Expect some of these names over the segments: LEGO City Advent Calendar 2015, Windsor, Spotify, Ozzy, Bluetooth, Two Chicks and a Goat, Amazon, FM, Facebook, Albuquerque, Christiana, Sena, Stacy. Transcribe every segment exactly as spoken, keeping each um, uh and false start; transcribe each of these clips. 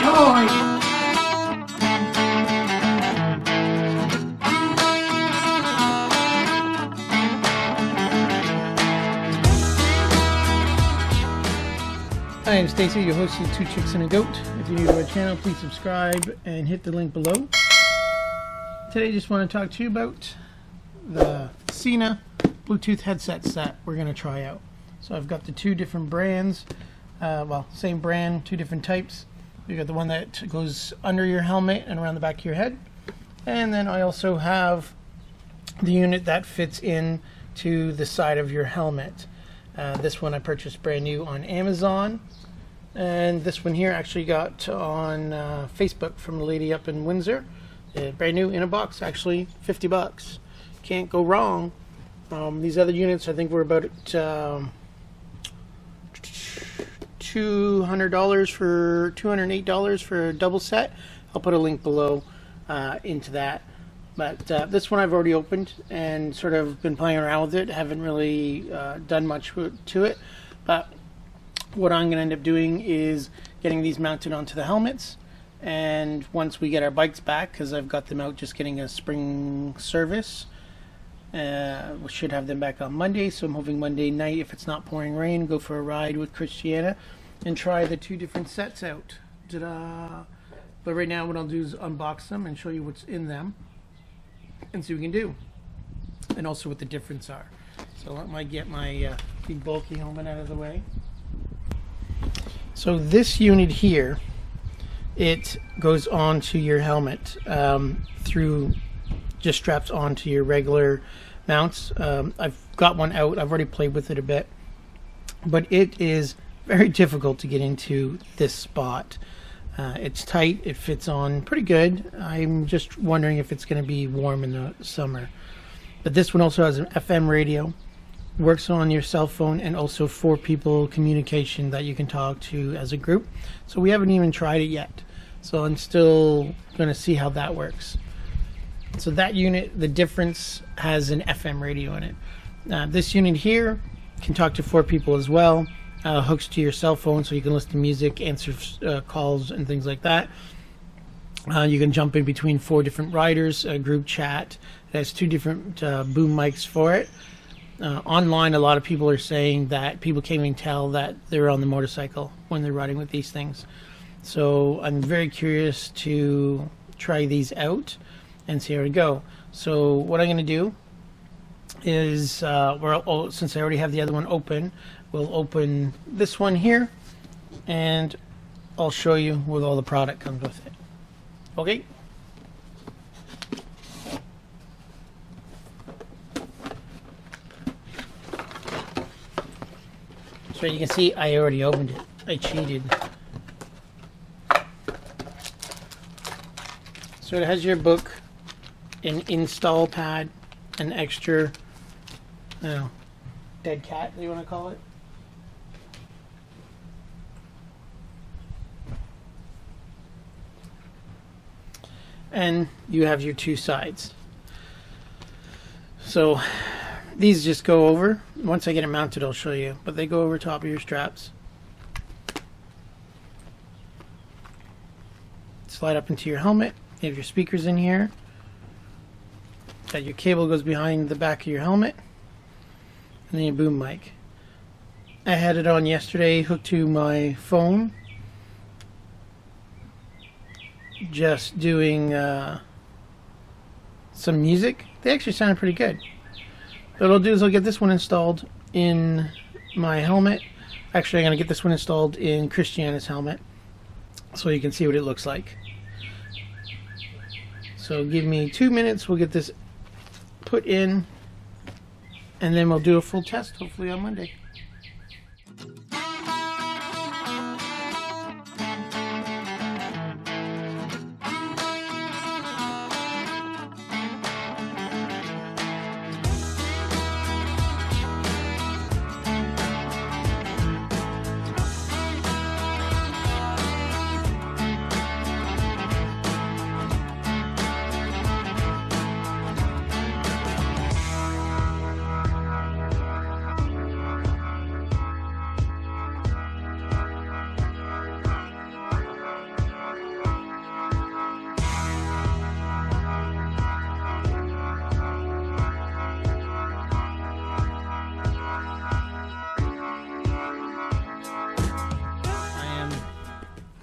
Enjoy! Hi, I'm Stacy, your host of Two Chicks and a Goat. If you're new to our channel, please subscribe and hit the link below. Today I just want to talk to you about the Sena Bluetooth headsets that we're going to try out. So I've got the two different brands, uh, well, same brand, two different types. We've got the one that goes under your helmet and around the back of your head. And then I also have the unit that fits in to the side of your helmet. Uh, this one I purchased brand new on Amazon. And this one here actually got on uh, Facebook from a lady up in Windsor. Uh, brand new in a box, actually fifty bucks. Can't go wrong. Um, these other units I think were about at, um, two hundred dollars for two hundred eight dollars for a double set. I'll put a link below uh, into that. But uh, this one I've already opened and sort of been playing around with it. Haven't really uh, done much to it. But what I'm going to end up doing is getting these mounted onto the helmets, and once we get our bikes back, because I've got them out just getting a spring service, uh, we should have them back on Monday, so I'm hoping Monday night, if it's not pouring rain, go for a ride with Christiana and try the two different sets out. Ta-da! But right now what I'll do is unbox them and show you what's in them and see what we can do, and also what the difference are. So let me get my uh, big bulky helmet out of the way. So this unit here, it goes onto your helmet um, through, just straps onto your regular mounts. Um, I've got one out, I've already played with it a bit, but it is very difficult to get into this spot. Uh, it's tight, it fits on pretty good. I'm just wondering if it's going to be warm in the summer. But this one also has an F M radio. Works on your cell phone, and also for people communication that you can talk to as a group. So we haven't even tried it yet, so I'm still going to see how that works. So that unit, the difference, has an F M radio in it. Uh, this unit here can talk to four people as well. Uh, hooks to your cell phone, so you can listen to music, answer uh, calls and things like that. Uh, you can jump in between four different riders, a group chat. It has two different uh, boom mics for it. Uh, online, a lot of people are saying that people can't even tell that they're on the motorcycle when they're riding with these things. So I'm very curious to try these out and see how we go. So what I'm going to do is, uh, we're, oh, since I already have the other one open, we'll open this one here, and I'll show you what all the product comes with it. Okay. So you can see I already opened it. I cheated. So it has your book, an install pad, an extra, I don't know, dead cat, you want to call it? And you have your two sides. So these just go over. Once I get it mounted, I'll show you, but they go over top of your straps, slide up into your helmet. You have your speakers in here, that your cable goes behind the back of your helmet, and then your boom mic. I had it on yesterday, hooked to my phone, just doing uh, some music. They actually sounded pretty good. What I'll do is I'll get this one installed in my helmet. Actually, I'm going to get this one installed in Christiana's helmet so you can see what it looks like. So give me two minutes, we'll get this put in, and then we'll do a full test hopefully on Monday.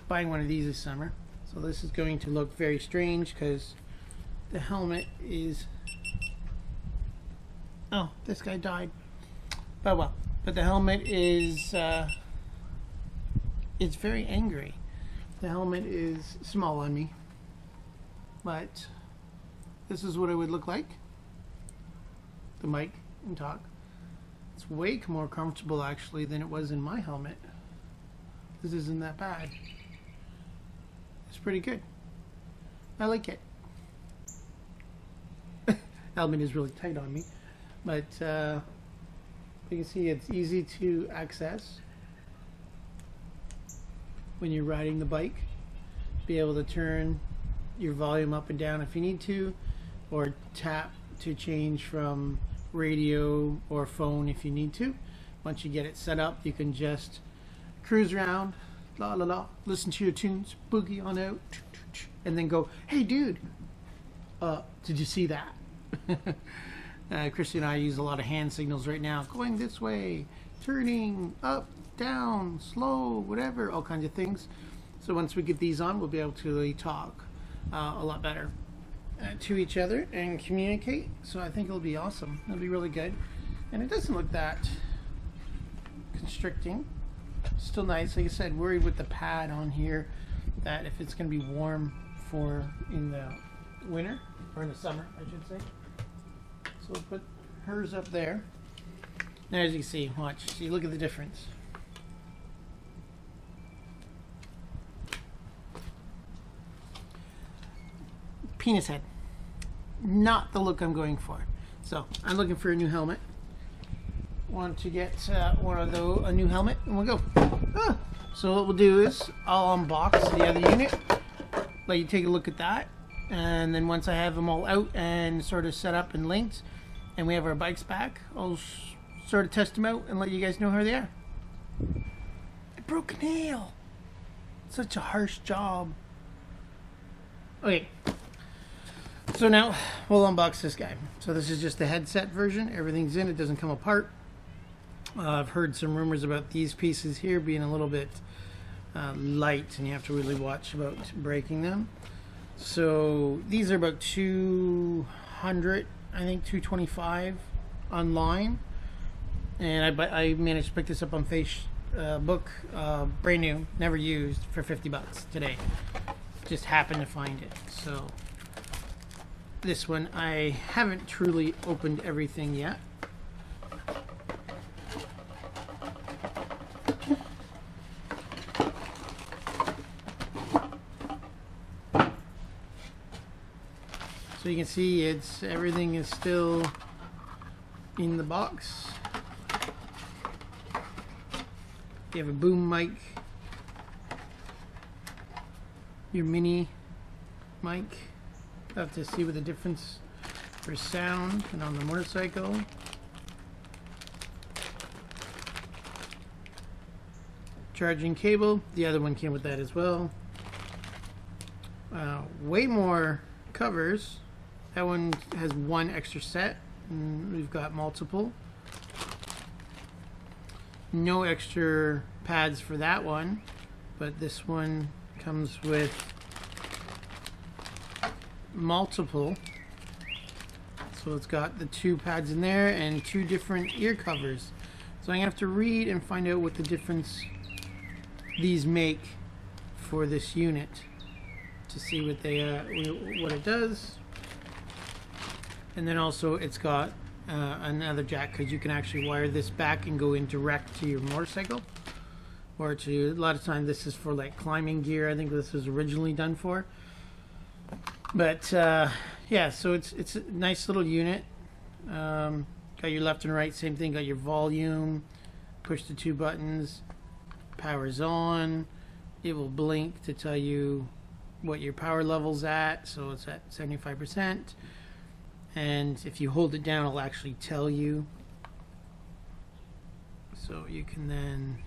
buying one of these this summer. So this is going to look very strange because the helmet is... Oh, this guy died. But well, but the helmet is... Uh, it's very angry. The helmet is small on me. But this is what it would look like. The mic and talk. It's way more comfortable actually than it was in my helmet. This isn't that bad. It's pretty good. I like it. The helmet is really tight on me. But uh, you can see it's easy to access when you're riding the bike. Be able to turn your volume up and down if you need to, or tap to change from radio or phone if you need to. Once you get it set up, you can just cruise around, la la la, listen to your tunes, boogie on out, and then go, hey dude, uh, did you see that? uh, Christy and I use a lot of hand signals right now, going this way, turning, up, down, slow, whatever, all kinds of things. So once we get these on, we'll be able to really talk uh, a lot better uh, to each other and communicate. So I think it'll be awesome. It'll be really good. And it doesn't look that constricting. Still nice. Like I said, worried with the pad on here that if it's going to be warm for in the winter, or in the summer, I should say. So we'll put hers up there. Now as you can see, watch. See, look at the difference. Penis head. Not the look I'm going for. So I'm looking for a new helmet. Want to get uh, one of those, a new helmet, and we'll go. Ah. So what we'll do is I'll unbox the other unit, let you take a look at that, and then once I have them all out and sort of set up and linked, and we have our bikes back, I'll sort of test them out and let you guys know how they are. I broke a nail. Such a harsh job. Okay. So now we'll unbox this guy. So this is just the headset version. Everything's in, it doesn't come apart. Uh, I've heard some rumors about these pieces here being a little bit uh, light, and you have to really watch about breaking them. So these are about two hundred, I think two twenty-five online. And I, I managed to pick this up on Facebook, uh, brand new, never used, for fifty bucks today. Just happened to find it. So. This one, I haven't truly opened everything yet. So you can see it's everything is still in the box. You have a boom mic, your mini mic. I'll have to see what the difference for sound and on the motorcycle. Charging cable. The other one came with that as well. Uh, way more covers. That one has one extra set. And we've got multiple. No extra pads for that one. But this one comes with multiple, so it's got the two pads in there and two different ear covers. So I'm gonna have to read and find out what the difference these make for this unit to see what they uh, what it does. And then also it's got uh, another jack, because you can actually wire this back and go in direct to your motorcycle, or to a lot of times this is for like climbing gear. I think this was originally done for. But uh, yeah, so it's it's a nice little unit. Um, got your left and right, same thing. Got your volume. Push the two buttons. Power's on. It will blink to tell you what your power level's at. So it's at seventy-five percent. And if you hold it down, it'll actually tell you. So you can then.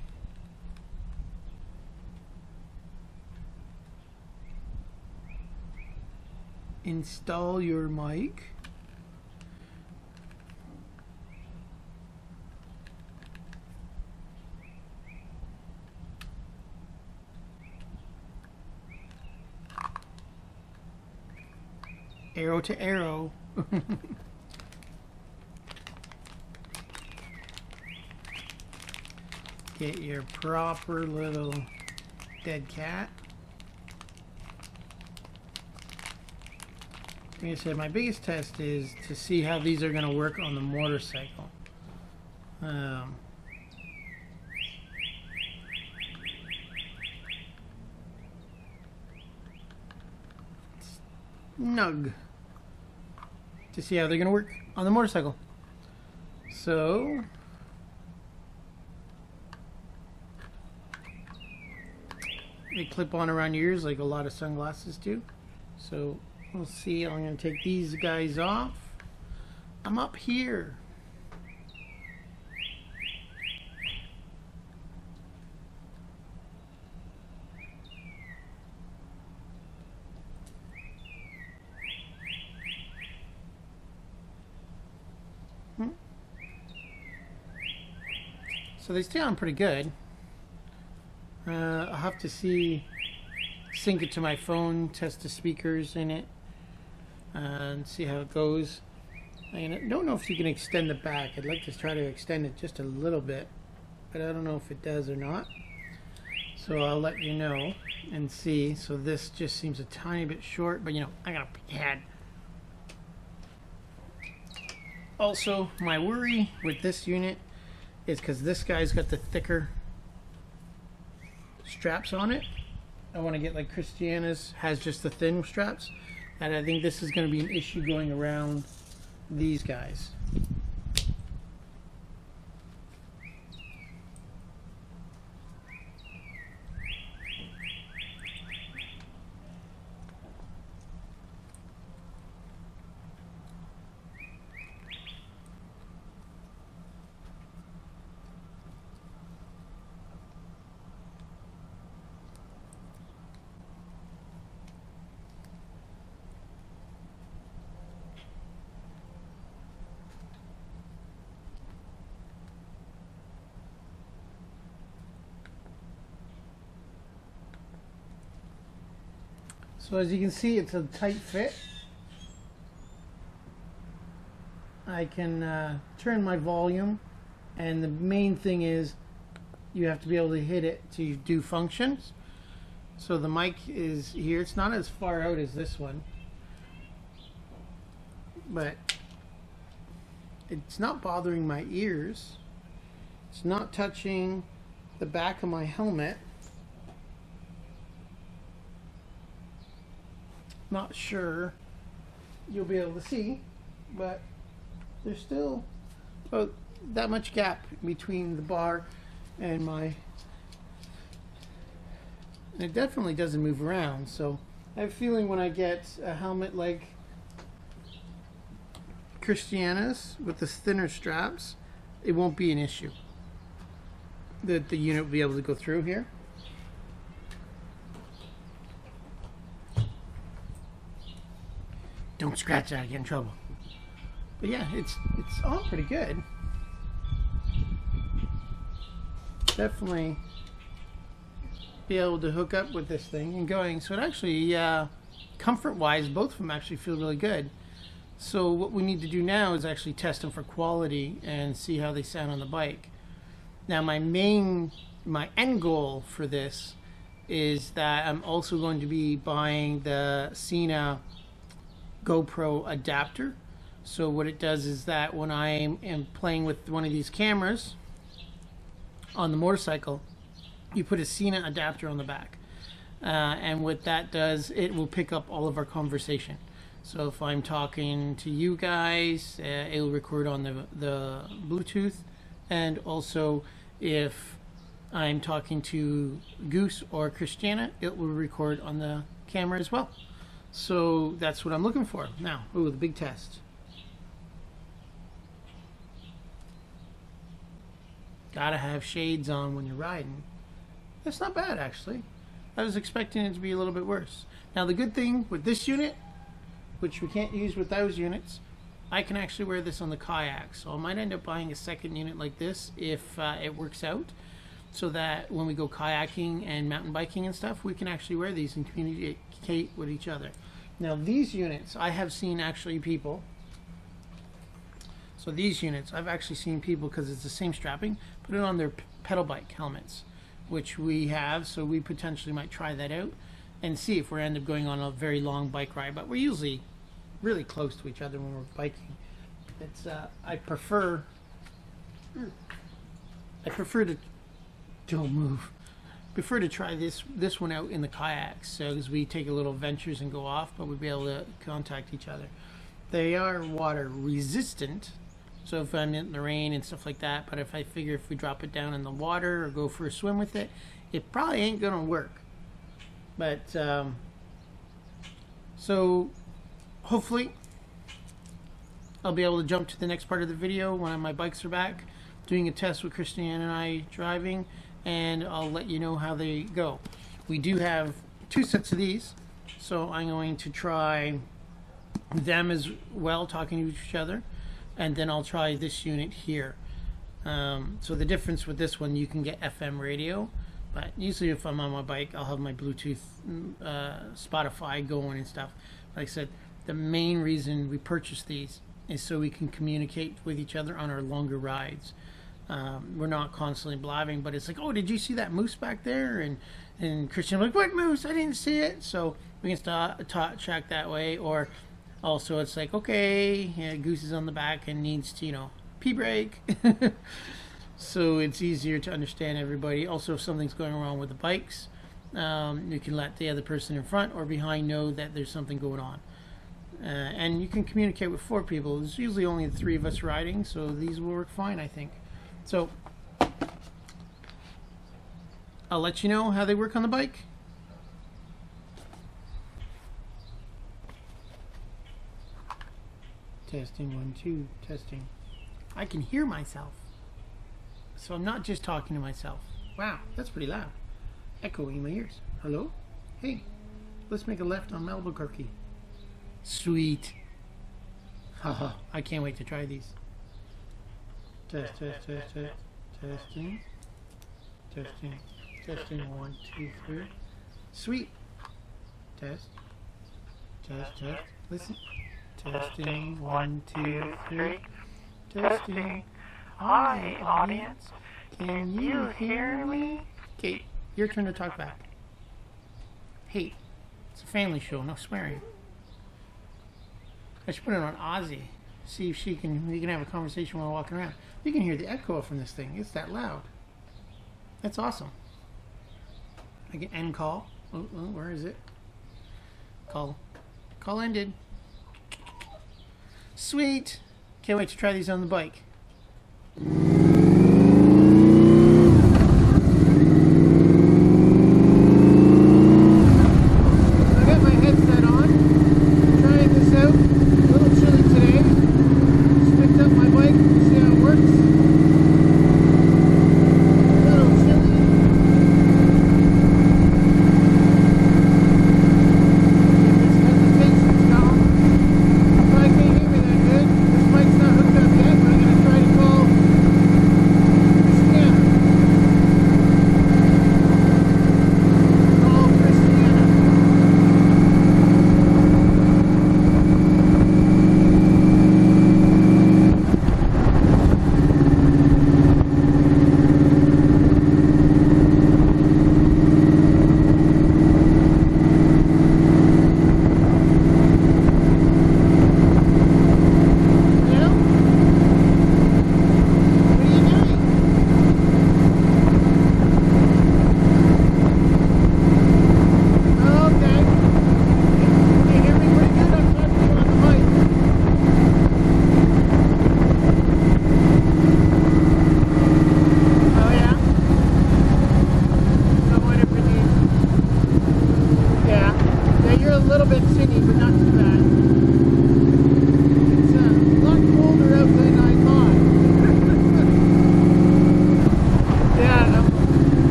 Install your mic. Arrow to arrow. Get your proper little dead cat. Like I said, my biggest test is to see how these are going to work on the motorcycle. Um, Nug. To see how they're going to work on the motorcycle. So... they clip on around your ears like a lot of sunglasses do. So we'll see. I'm going to take these guys off. I'm up here. Hmm. So they stay on pretty good. Uh, I'll have to see, sync it to my phone, test the speakers in it, uh, and see how it goes. And I don't know if you can extend the back. I'd like to try to extend it just a little bit, but I don't know if it does or not. So I'll let you know and see. So this just seems a tiny bit short, but you know, I got a big head. Also, my worry with this unit is because this guy's got the thicker straps on it. I want to get like Christiana's has just the thin straps, and I think this is going to be an issue going around these guys. So as you can see, it's a tight fit. I can uh, turn my volume, and the main thing is you have to be able to hit it to do functions. So the mic is here. It's not as far out as this one, but it's not bothering my ears. It's not touching the back of my helmet. Not sure you'll be able to see, but there's still about that much gap between the bar and my, and it definitely doesn't move around. So I have a feeling when I get a helmet like Christiana's with the thinner straps, it won't be an issue that the unit will be able to go through here. Don't scratch that, I get in trouble. But yeah, it's it's all pretty good. Definitely be able to hook up with this thing and going. So it actually, uh, comfort-wise, both of them actually feel really good. So what we need to do now is actually test them for quality and see how they sound on the bike. Now my main, my end goal for this is that I'm also going to be buying the Sena GoPro adapter. So what it does is that when I am playing with one of these cameras on the motorcycle, you put a Sena adapter on the back, uh, and what that does, it will pick up all of our conversation. So if I'm talking to you guys, uh, it will record on the, the Bluetooth, and also if I'm talking to Goose or Christiana, it will record on the camera as well. So that's what I'm looking for now. Ooh, the big test. Gotta have shades on when you're riding. That's not bad, actually. I was expecting it to be a little bit worse. Now the good thing with this unit, which we can't use with those units, I can actually wear this on the kayak. So I might end up buying a second unit like this if uh, it works out, so that when we go kayaking and mountain biking and stuff, we can actually wear these and communicate with each other. Now these units, I have seen actually people, so these units, I've actually seen people, because it's the same strapping, put it on their pedal bike helmets, which we have, so we potentially might try that out and see if we end up going on a very long bike ride. But we're usually really close to each other when we're biking. It's uh, I prefer I prefer to don't move prefer to try this this one out in the kayaks, so as we take a little ventures and go off, but we'll be able to contact each other. They are water resistant, so if I'm in the rain and stuff like that, but if I figure if we drop it down in the water or go for a swim with it, it probably ain't gonna work. But um, so hopefully I'll be able to jump to the next part of the video when my bikes are back, doing a test with Christiana and I driving, and I'll let you know how they go. We do have two sets of these, so I'm going to try them as well, talking to each other, and then I'll try this unit here. Um, so the difference with this one, you can get F M radio, but usually if I'm on my bike, I'll have my Bluetooth, uh, Spotify going and stuff. Like I said, the main reason we purchased these is so we can communicate with each other on our longer rides. Um, we're not constantly blabbing, but it's like, oh, did you see that moose back there? And and Christian's like, what moose? I didn't see it. So we can start track that way. Or also, it's like, okay, yeah, Goose is on the back and needs to, you know, pee break. So it's easier to understand everybody. Also, if something's going wrong with the bikes, um, you can let the other person in front or behind know that there's something going on. Uh, and you can communicate with four people. There's usually only the three of us riding, so these will work fine, I think. So I'll let you know how they work on the bike. Testing, one, two, testing. I can hear myself. So I'm not just talking to myself. Wow, that's pretty loud. Echoing in my ears. Hello? Hey, let's make a left on Albuquerque. Sweet. Haha, I can't wait to try these. Test, test, test, test, testing, testing, testing, one, two, three. Sweet. Test, test, test, listen. Testing, one, two, three. Testing. Hi, audience. Can you hear me? Okay, your turn to talk back. Hey, it's a family show, no swearing. I should put it on Ozzy. See if she can, we can have a conversation while walking around. You can hear the echo from this thing. It's that loud. That's awesome. I can end call. Oh, oh, where is it? Call. Call ended. Sweet. Can't wait to try these on the bike. Bye.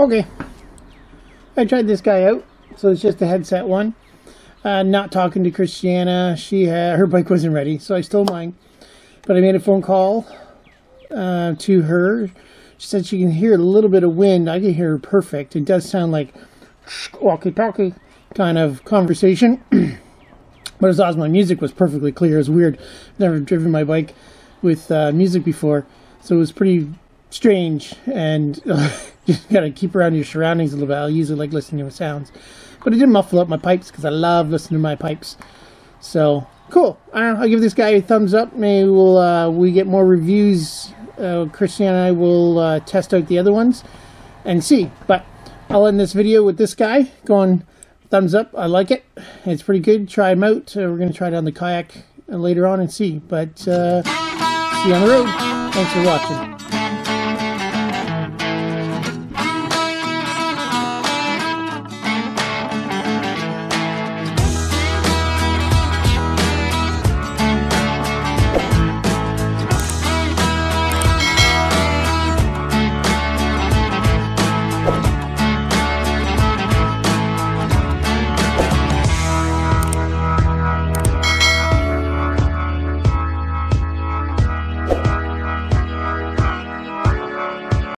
Okay, I tried this guy out. So it's just a headset one. Uh, not talking to Christiana. She had, her bike wasn't ready, so I stole mine. But I made a phone call uh, to her. She said she can hear a little bit of wind. I can hear her perfect. It does sound like walkie-talkie kind of conversation. But as awesome. My music was perfectly clear. It was weird. Never driven my bike with uh, music before, so it was pretty strange. And uh, just gotta keep around your surroundings a little bit. I usually like listening to sounds, but it did muffle up my pipes because I love listening to my pipes. So cool. I don't know, I'll give this guy a thumbs up. Maybe we'll uh, we get more reviews. Uh, Christian and I will uh, test out the other ones and see. But I'll end this video with this guy going. Thumbs up, I like it. It's pretty good. Try them out. Uh, we're going to try it on the kayak later on and see. But uh, see you on the road. Thanks for watching.